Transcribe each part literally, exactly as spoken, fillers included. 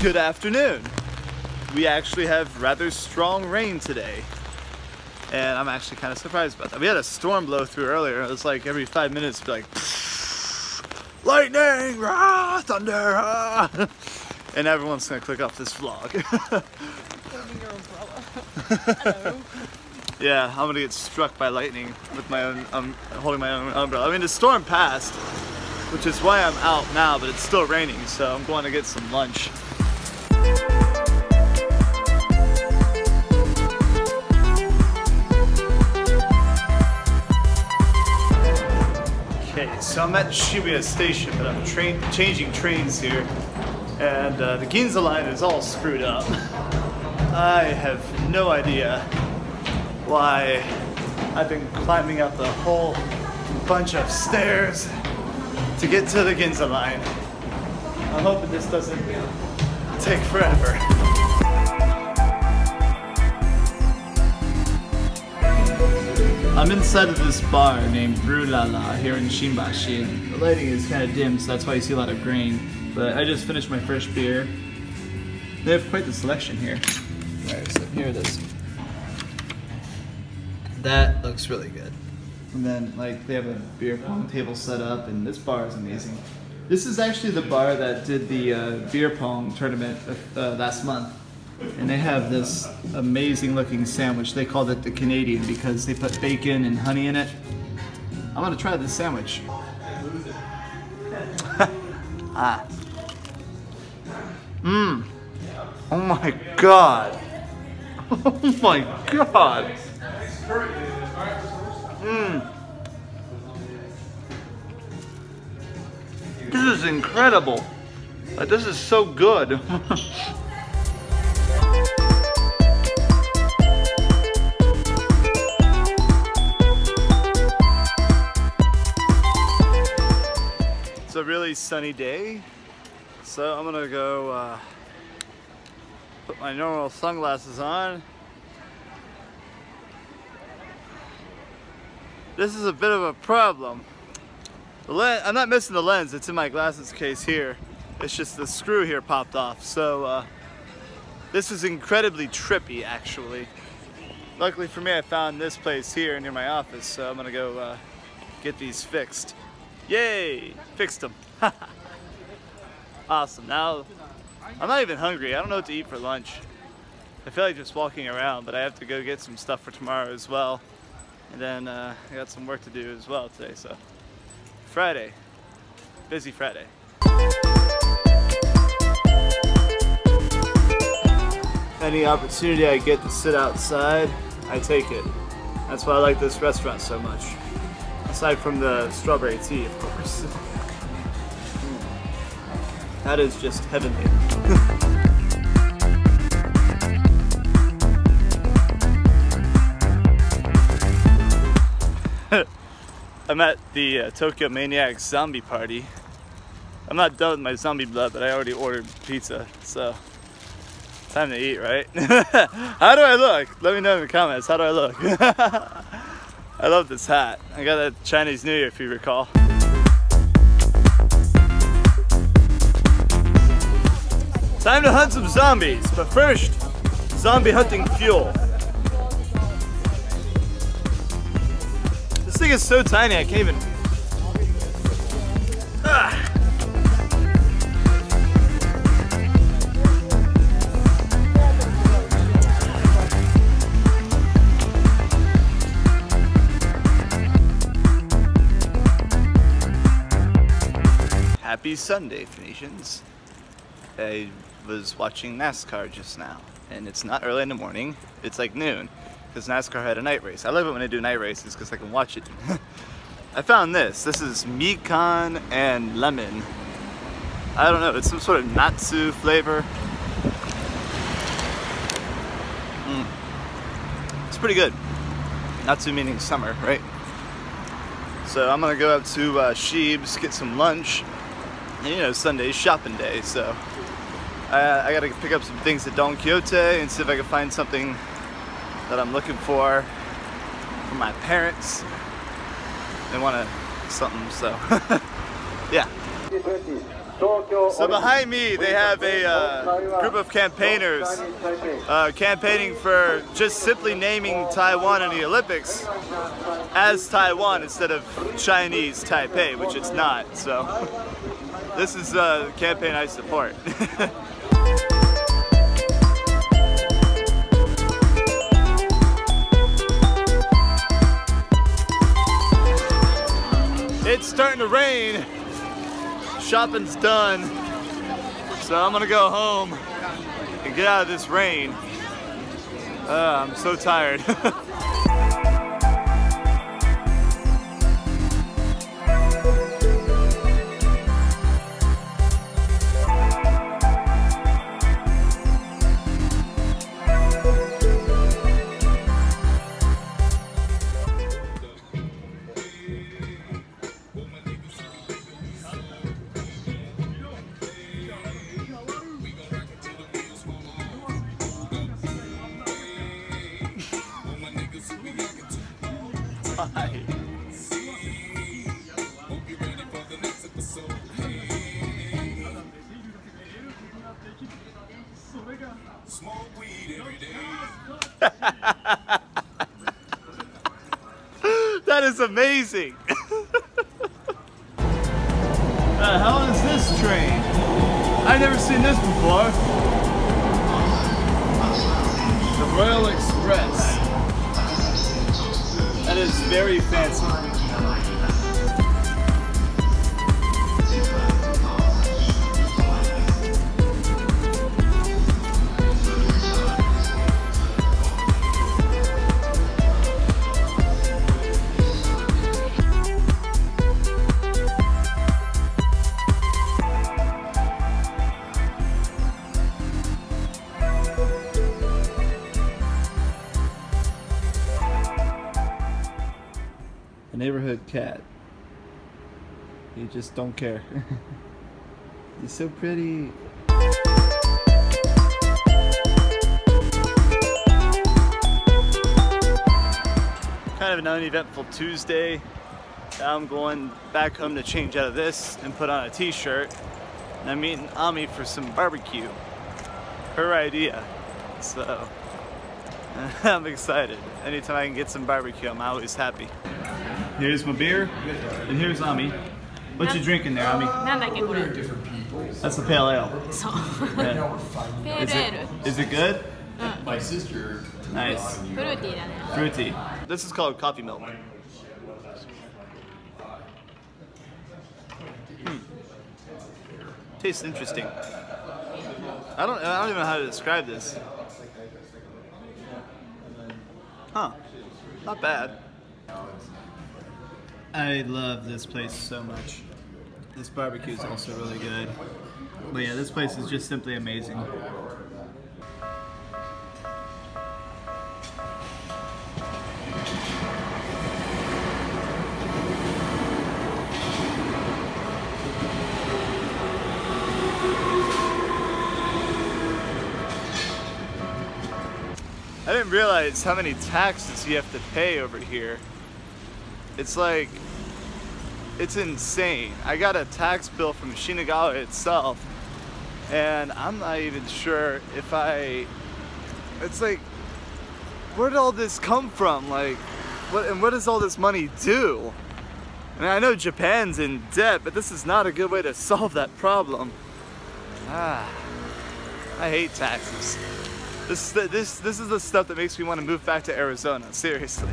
Good afternoon. We actually have rather strong rain today, and I'm actually kind of surprised about that. We had a storm blow through earlier. It was like every five minutes, it'd be like lightning, rah, thunder, rah. And everyone's gonna click off this vlog. Holding your umbrella. Hello. Yeah, I'm gonna get struck by lightning with my own. I'm um, holding my own umbrella. I mean, the storm passed, which is why I'm out now, but it's still raining, so I'm going to get some lunch. Okay, so I'm at Shibuya station, but I'm train changing trains here, and uh, the Ginza line is all screwed up. I have no idea why I've been climbing up a whole bunch of stairs to get to the Ginza line. I'm hoping this doesn't take forever. I'm inside of this bar named Bru Lala here in Shinbashi, and the lighting is kind of dim, so that's why you see a lot of green. But I just finished my first beer. They have quite the selection here. Alright, so here it is. That looks really good. And then, like, they have a beer pong table set up, and this bar is amazing. This is actually the bar that did the uh, beer pong tournament uh, last month. And they have this amazing looking sandwich. They called it the Canadian because they put bacon and honey in it. I'm gonna try this sandwich. Ah. Mmm. Oh my god. Oh my god. Mmm. This is incredible. Like, this is so good. It's a really sunny day, so I'm gonna go uh, put my normal sunglasses on. This is a bit of a problem. The lens, I'm not missing the lens, it's in my glasses case here. It's just the screw here popped off. So uh, this is incredibly trippy actually. Luckily for me, I found this place here near my office, so I'm gonna go uh, get these fixed. Yay, fixed them. Awesome, now I'm not even hungry. I don't know what to eat for lunch. I feel like just walking around, but I have to go get some stuff for tomorrow as well. And then uh, I got some work to do as well today, so Friday, busy Friday. Any opportunity I get to sit outside, I take it. That's why I like this restaurant so much. Aside from the strawberry tea, of course. That is just heavenly. I'm at the uh, Tokyo Maniac zombie party. I'm not done with my zombie blood, but I already ordered pizza, so time to eat, right? How do I look? Let me know in the comments, how do I look? I love this hat. I got a Chinese New Year, if you recall. Time to hunt some zombies, but first, zombie hunting fuel. This thing is so tiny, I can't even... Ah. Happy Sunday, Phoenicians. I was watching NASCAR just now, and it's not early in the morning, it's like noon. Because NASCAR had a night race. I love it when they do night races because I can watch it. I found this. This is Mikan and lemon. I don't know. It's some sort of Natsu flavor. Mm. It's pretty good. Natsu meaning summer, right? So I'm going to go up to uh, Sheeb's, get some lunch. And, you know, Sunday's shopping day, so I, I got to pick up some things at Don Quixote and see if I can find something that I'm looking for for my parents. They want a, something, so yeah. So behind me they have a uh, group of campaigners uh, campaigning for just simply naming Taiwan in the Olympics as Taiwan instead of Chinese Taipei, which it's not. So this is a campaign I support. It's starting to rain. Shopping's done, so I'm gonna go home and get out of this rain. Uh, I'm so tired. That is amazing. The hell is this train? I've never seen this before. The Royal Express. That is very fancy. Neighborhood cat. You just don't care. He's so pretty. Kind of an uneventful Tuesday. Now I'm going back home to change out of this and put on a t-shirt. And I'm meeting Ami for some barbecue. Her idea. So I'm excited. Anytime I can get some barbecue, I'm always happy. Here's my beer, and here's Ami. What you drinking there, Ami? That's a pale ale. So. Yeah. Is it, is it good? My sister. Nice. Fruity. Fruity. This is called coffee milk. Mm. Tastes interesting. I don't. I don't even know how to describe this. Huh? Not bad. I love this place so much. This barbecue is also really good. But yeah, this place is just simply amazing. I didn't realize how many taxes you have to pay over here. It's like, it's insane. I got a tax bill from Shinagawa itself, and I'm not even sure if I, it's like, where did all this come from? Like, what and what does all this money do? And I know Japan's in debt, but this is not a good way to solve that problem. Ah, I hate taxes. This is the, this, this is the stuff that makes me want to move back to Arizona, seriously.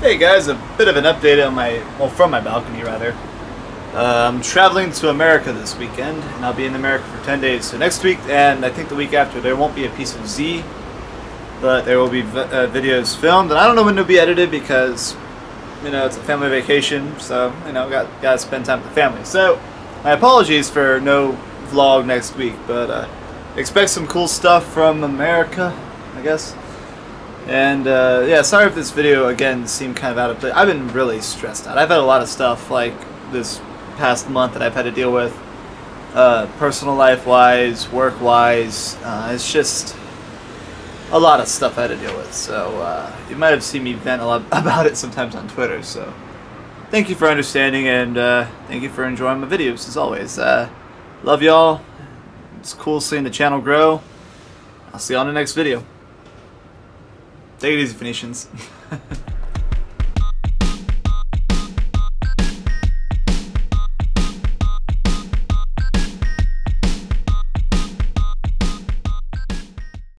Hey guys, a bit of an update on my, well, from my balcony rather. Uh, I'm traveling to America this weekend, and I'll be in America for ten days. So next week, and I think the week after, there won't be a piece of Z, but there will be v uh, videos filmed, and I don't know when they'll be edited because, you know, it's a family vacation, so, you know, got gotta spend time with the family. So, my apologies for no vlog next week, but uh, expect some cool stuff from America, I guess. And uh, yeah, sorry if this video again seemed kind of out of place. I've been really stressed out. I've had a lot of stuff like this past month that I've had to deal with, uh, personal life wise, work wise. Uh, it's just, a lot of stuff I had to deal with, so uh, you might have seen me vent a lot about it sometimes on Twitter, so thank you for understanding, and uh, thank you for enjoying my videos, as always. Uh, love y'all. It's cool seeing the channel grow. I'll see you on the next video. Take it easy, Phoenicians.